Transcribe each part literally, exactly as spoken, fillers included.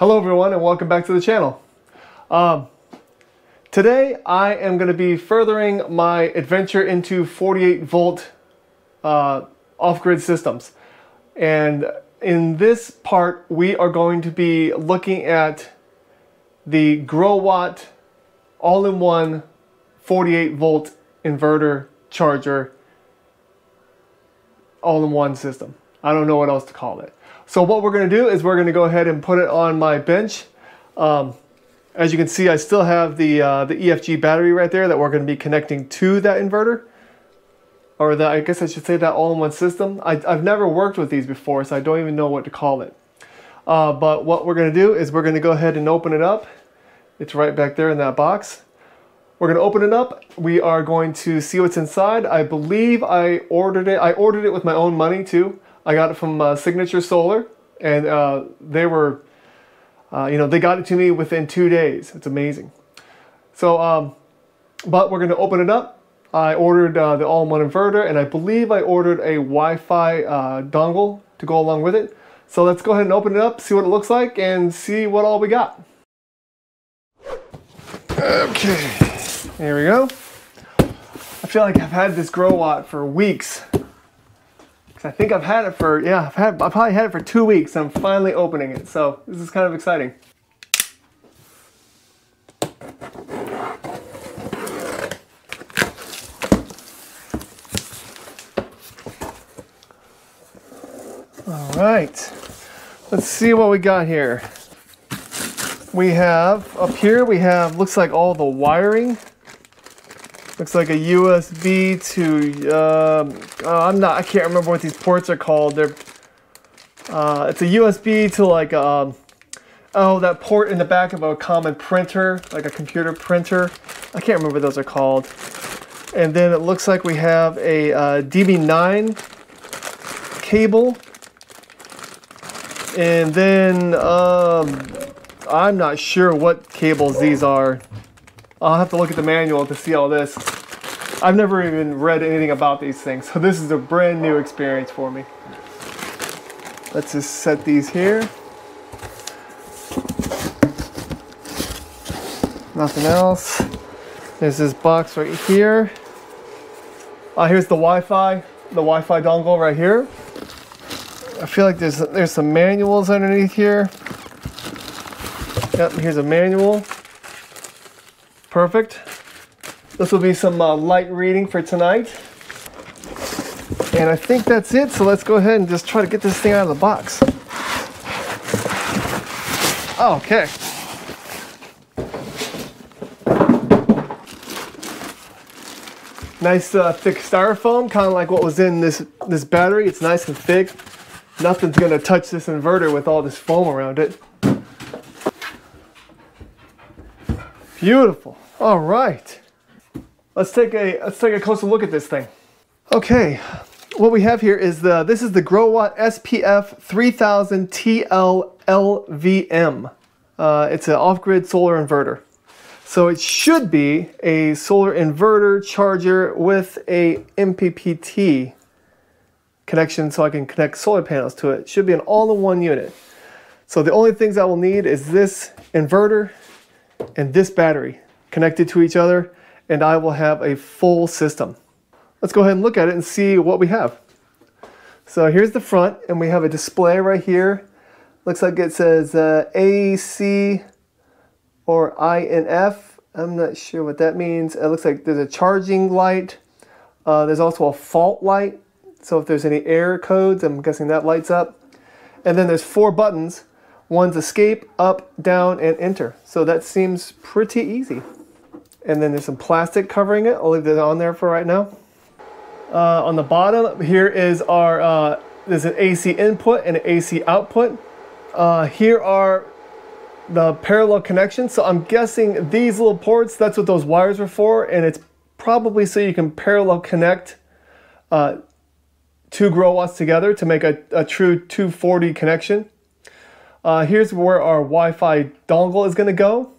Hello everyone and welcome back to the channel. Um, today I am going to be furthering my adventure into forty-eight volt uh, off-grid systems. And in this part we are going to be looking at the Growatt all-in-one forty-eight volt inverter charger all-in-one system. I don't know what else to call it. So what we're going to do is we're going to go ahead and put it on my bench. Um, as you can see, I still have the, uh, the E F G battery right there that we're going to be connecting to that inverter. Or that, I guess I should say, that all-in-one system. I, I've never worked with these before, so I don't even know what to call it. Uh, but what we're going to do is we're going to go ahead and open it up. It's right back there in that box. We're going to open it up. We are going to see what's inside. I believe I ordered it. I ordered it with my own money too. I got it from uh, Signature Solar, and uh, they were, uh, you know, they got it to me within two days. It's amazing. So, um, but we're going to open it up. I ordered uh, the all-in-one inverter, and I believe I ordered a Wi-Fi uh, dongle to go along with it. So let's go ahead and open it up, see what it looks like, and see what all we got. Okay, here we go. I feel like I've had this Growatt for weeks. I think I've had it for, yeah, I've, had, I've probably had it for two weeks and I'm finally opening it, so this is kind of exciting. Alright, let's see what we got here. We have, up here we have, looks like all the wiring. Looks like a U S B to, um, uh, I'm not, I can't remember what these ports are called. They're, uh, it's a U S B to like, um, oh, that port in the back of a common printer, like a computer printer. I can't remember what those are called. And then it looks like we have a uh, D B nine cable. And then, um, I'm not sure what cables these are. I'll have to look at the manual to see all this. I've never even read anything about these things, so this is a brand new experience for me. Let's just set these here. Nothing else. There's this box right here. Uh, here's the Wi-Fi, the Wi-Fi dongle right here. I feel like there's, there's some manuals underneath here. Yep, here's a manual. Perfect. This will be some uh, light reading for tonight. And I think that's it, so let's go ahead and just try to get this thing out of the box. Oh, okay. Nice uh, thick styrofoam, kind of like what was in this, this battery. It's nice and thick. Nothing's going to touch this inverter with all this foam around it. Beautiful. All right, let's take a let's take a closer look at this thing. Okay, what we have here is the this is the Growatt S P F three thousand T L L V M. Uh, it's an off-grid solar inverter, so it should be a solar inverter charger with a M P P T connection, so I can connect solar panels to it. It should be an all-in-one unit. So the only things I will need is this inverter and this battery connected to each other, and I will have a full system. Let's go ahead and look at it and see what we have. So here's the front, and we have a display right here. Looks like it says uh, A C or I N F. I'm not sure what that means. It looks like there's a charging light. Uh, there's also a fault light. So if there's any error codes, I'm guessing that lights up. And then there's four buttons. One's escape, up, down, and enter. So that seems pretty easy. And then there's some plastic covering it. I'll leave that on there for right now. Uh, on the bottom here is our, uh, there's an A C input and an A C output. Uh, here are the parallel connections. So I'm guessing these little ports, that's what those wires were for. And it's probably so you can parallel connect uh, two Growatts together to make a, a true two forty connection. Uh, here's where our Wi-Fi dongle is going to go.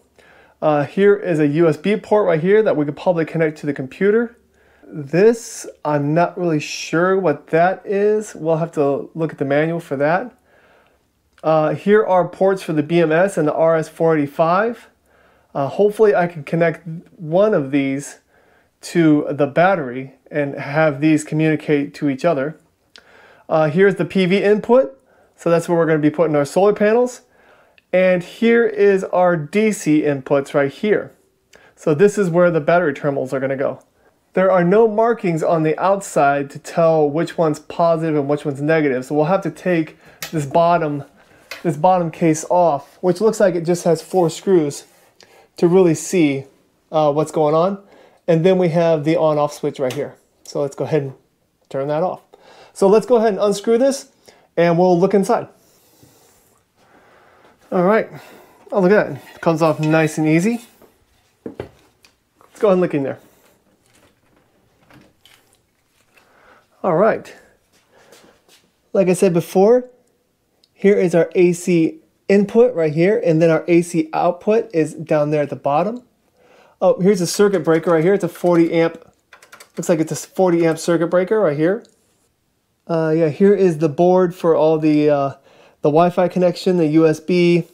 Uh, here is a U S B port right here that we could probably connect to the computer. This, I'm not really sure what that is. We'll have to look at the manual for that. Uh, here are ports for the B M S and the R S four eighty-five. Uh, hopefully I can connect one of these to the battery and have these communicate to each other. Uh, here's the P V input, so that's where we're going to be putting our solar panels. And here is our D C inputs right here. So this is where the battery terminals are going to go. There are no markings on the outside to tell which one's positive and which one's negative, so we'll have to take this bottom, this bottom case off, which looks like it just has four screws, to really see uh, what's going on. And then we have the on-off switch right here. So let's go ahead and turn that off. So let's go ahead and unscrew this and we'll look inside. All right. Oh, look at that. It comes off nice and easy. Let's go ahead and look in there. All right. Like I said before, here is our A C input right here, and then our A C output is down there at the bottom. Oh, here's a circuit breaker right here. It's a forty amp, looks like it's a forty amp circuit breaker right here. Uh, yeah, here is the board for all the, uh, the Wi-Fi connection, the U S B,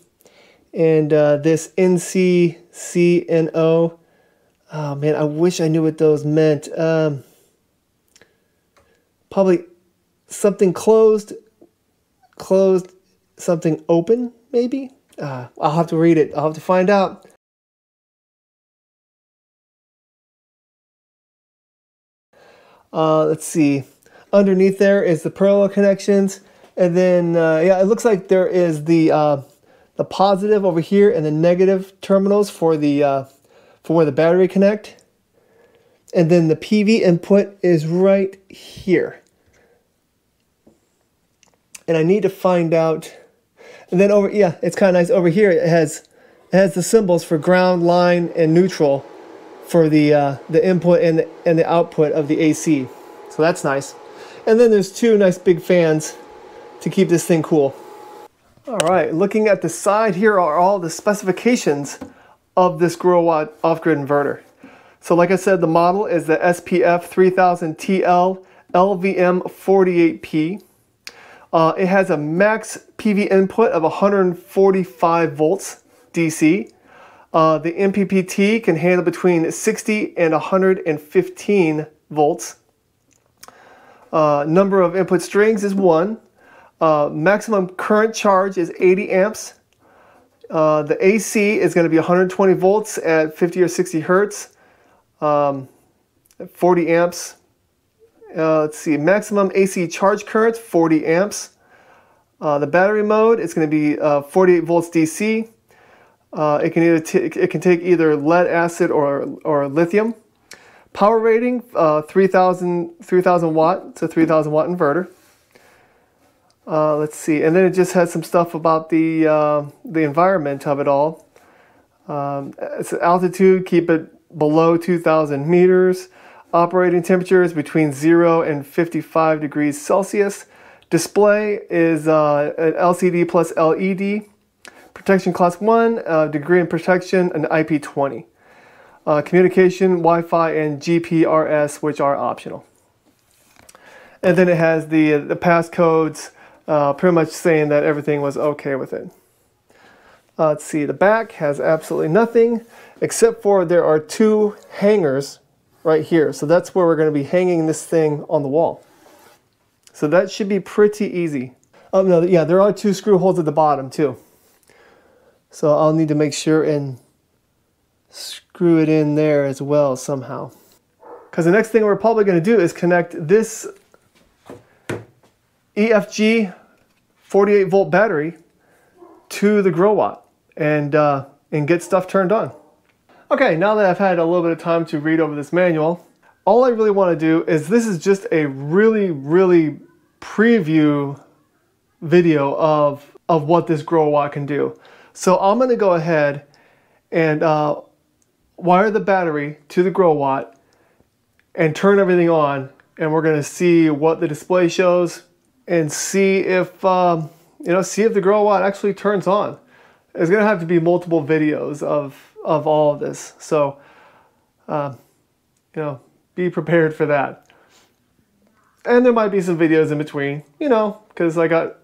and uh, this N C C N O. Oh man, I wish I knew what those meant. Um, probably something closed, closed, something open, maybe? Uh, I'll have to read it. I'll have to find out. Uh, let's see. Underneath there is the parallel connections, and then uh, yeah, it looks like there is the uh, the positive over here and the negative terminals for the uh, for where the battery connect, and then the P V input is right here. And I need to find out. And then over yeah, it's kind of nice over here. It has it has the symbols for ground, line, and neutral for the uh, the input and the, and the output of the A C. So that's nice. And then there's two nice big fans to keep this thing cool. All right, looking at the side, here are all the specifications of this Growatt off-grid inverter. So like I said, the model is the S P F three thousand T L L V M forty-eight P. Uh, it has a max P V input of one hundred forty-five volts D C. Uh, the M P P T can handle between sixty and one hundred fifteen volts. Uh, number of input strings is one. Uh, maximum current charge is eighty amps. Uh, the A C is going to be one hundred twenty volts at fifty or sixty hertz, um, forty amps. Uh, let's see, maximum A C charge current, forty amps. Uh, the battery mode, it's going to be uh, forty-eight volts D C. Uh, it can either t it can take either lead acid or or lithium. Power rating, uh, three thousand watt. It's a three thousand watt inverter. Uh, let's see, and then it just has some stuff about the uh, the environment of it all. Um, it's altitude, keep it below two thousand meters. Operating temperature is between zero and fifty-five degrees Celsius. Display is uh, an L C D plus L E D. Protection class one, uh, degree in protection, and I P twenty. Uh, communication, Wi-Fi, and G P R S, which are optional. And then it has the, the passcodes, uh, pretty much saying that everything was okay with it. Uh, let's see, the back has absolutely nothing, except for there are two hangers right here. So that's where we're going to be hanging this thing on the wall. So that should be pretty easy. Oh no, yeah, there are two screw holes at the bottom too. So I'll need to make sure and screw it in there as well somehow. Because the next thing we're probably going to do is connect this E F G forty-eight volt battery to the Growatt and uh, and get stuff turned on. Okay, now that I've had a little bit of time to read over this manual, all I really want to do is, this is just a really, really preview video of, of what this Growatt can do. So I'm going to go ahead and uh, wire the battery to the Growatt and turn everything on, and we're going to see what the display shows and see if, um, you know, see if the Growatt actually turns on. There's going to have to be multiple videos of of all of this, so uh, you know, be prepared for that. And there might be some videos in between, you know, because I got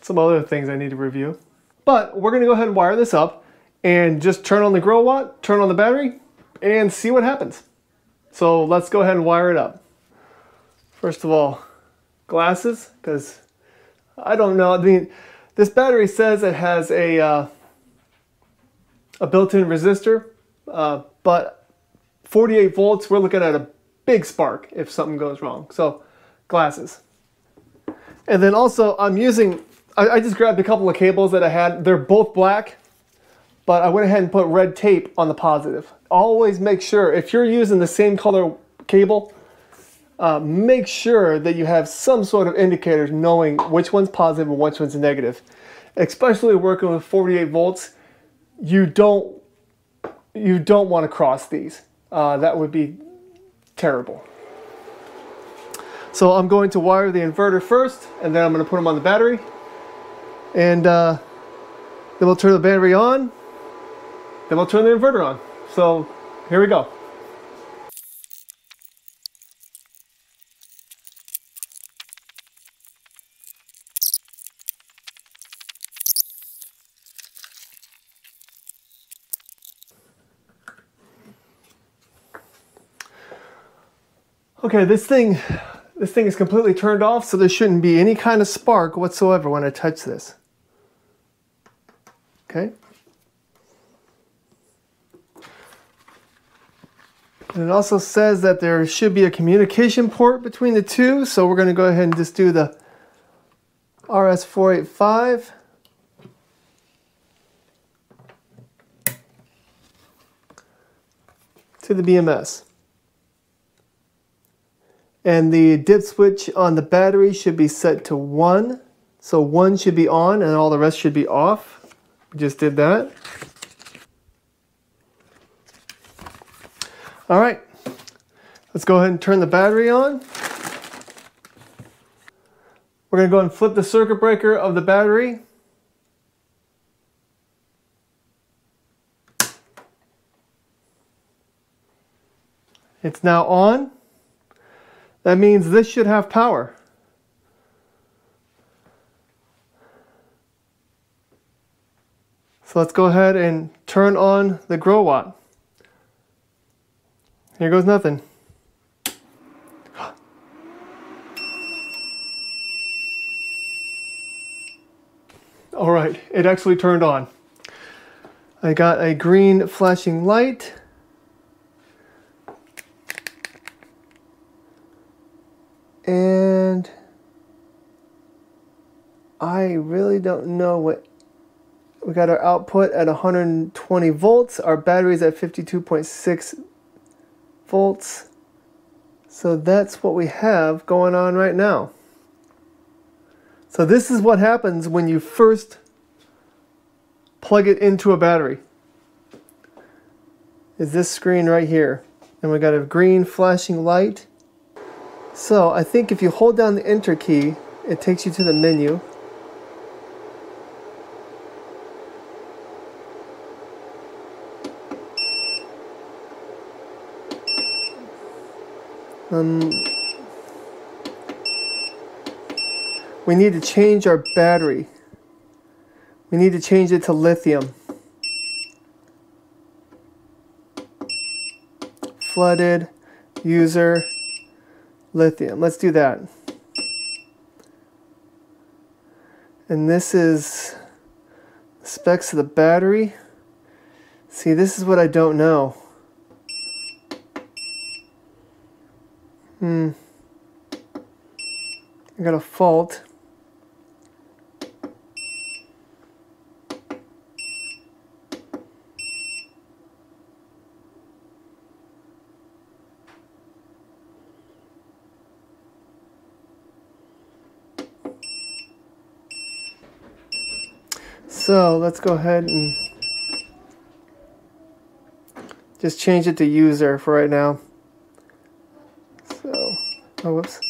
some other things I need to review. But we're gonna go ahead and wire this up and just turn on the Growatt, turn on the battery, and see what happens. So let's go ahead and wire it up. First of all, glasses, because I don't know, I mean, this battery says it has a, uh, a built-in resistor, uh, but forty-eight volts, we're looking at a big spark if something goes wrong. So glasses. And then also I'm using, I, I just grabbed a couple of cables that I had. They're both black, but I went ahead and put red tape on the positive. Always make sure, if you're using the same color cable, uh, make sure that you have some sort of indicators knowing which one's positive and which one's negative. Especially working with forty-eight volts, you don't, you don't want to cross these. Uh, that would be terrible. So I'm going to wire the inverter first, and then I'm going to put them on the battery. And uh, then we'll turn the battery on, then we'll turn the inverter on. So here we go. Okay, this thing, this thing is completely turned off, so there shouldn't be any kind of spark whatsoever when I touch this. Okay. And it also says that there should be a communication port between the two, so we're going to go ahead and just do the R S four eighty-five. To the B M S. And the dip switch on the battery should be set to one. So one should be on and all the rest should be off. We just did that. All right, let's go ahead and turn the battery on. We're gonna go ahead and flip the circuit breaker of the battery. It's now on. That means this should have power. So let's go ahead and turn on the Growatt. Here goes nothing. All right, it actually turned on. I got a green flashing light. And I really don't know what, we got our output at one hundred twenty volts, our battery's at fifty-two point six volts, so that's what we have going on right now. So this is what happens when you first plug it into a battery, is this screen right here, and we got a green flashing light. So I think if you hold down the enter key, it takes you to the menu. Um, we need to change our battery. We need to change it to lithium. Flooded, user, lithium. Let's do that. And this is specs of the battery. See, this is what I don't know. Hmm. I got a fault. So let's go ahead and just change it to user for right now. So, oh, whoops.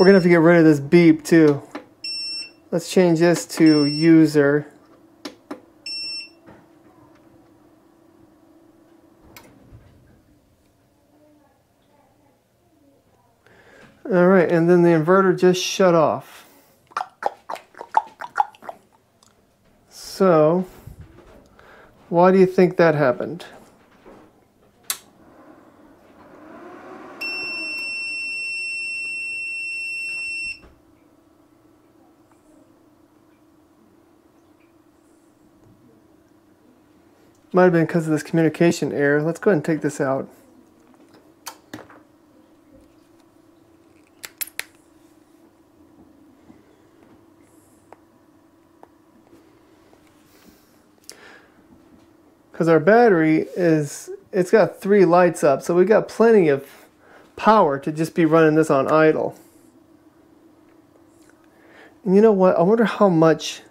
We're gonna have to get rid of this beep too. Let's change this to user. All right, and then the inverter just shut off. So, why do you think that happened? Might have been because of this communication error. Let's go ahead and take this out. Because our battery is, it's got three lights up, so we've got plenty of power to just be running this on idle. And you know what, I wonder how much,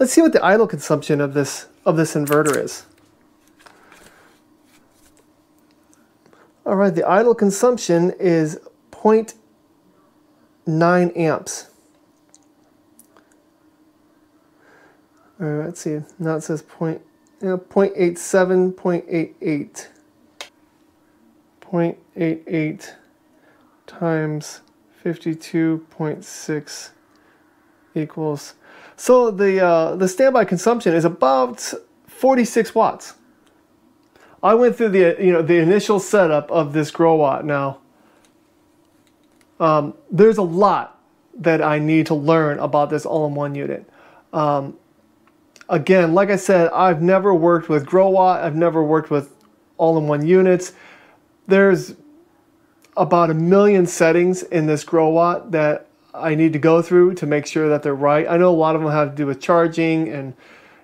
let's see what the idle consumption of this, of this inverter is. All right, the idle consumption is zero point nine amps. All right, let's see. Now it says point, you know, zero point eight seven, zero point eight eight. zero point eight eight times fifty-two point six equals. So the, uh, the standby consumption is about forty-six watts. I went through the you know the initial setup of this Growatt. Now, um, there's a lot that I need to learn about this all-in-one unit. Um, again, like I said, I've never worked with Growatt. I've never worked with all-in-one units. There's about a million settings in this Growatt that I need to go through to make sure that they're right. I know a lot of them have to do with charging and.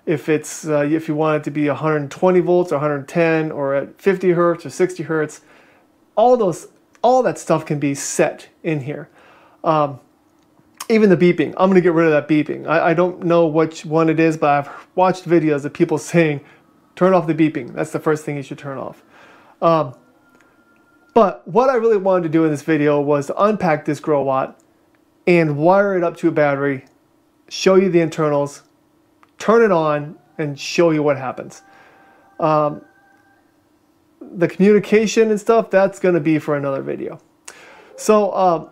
If it's uh, if you want it to be one hundred twenty volts or one hundred ten or at fifty hertz or sixty hertz, all those all that stuff can be set in here. Um, even the beeping, I'm going to get rid of that beeping. I, I don't know which one it is, but I've watched videos of people saying, "Turn off the beeping. That's the first thing you should turn off." Um, but what I really wanted to do in this video was to unpack this Growatt and wire it up to a battery, show you the internals. Turn it on and show you what happens. Um, the communication and stuff, that's going to be for another video. So uh,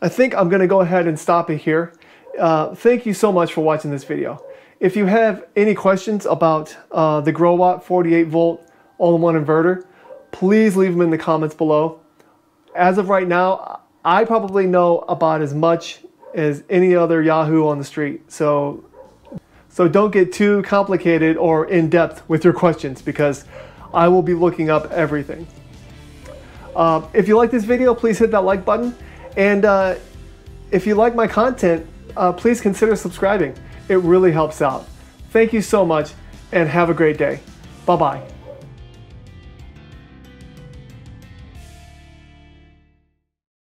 I think I'm going to go ahead and stop it here. Uh, thank you so much for watching this video. If you have any questions about uh, the Growatt forty-eight volt all-in-one inverter, please leave them in the comments below. As of right now, I probably know about as much as any other Yahoo on the street. So. So don't get too complicated or in-depth with your questions because I will be looking up everything. Uh, if you like this video, please hit that like button. And uh, if you like my content, uh, please consider subscribing. It really helps out. Thank you so much and have a great day. Bye-bye.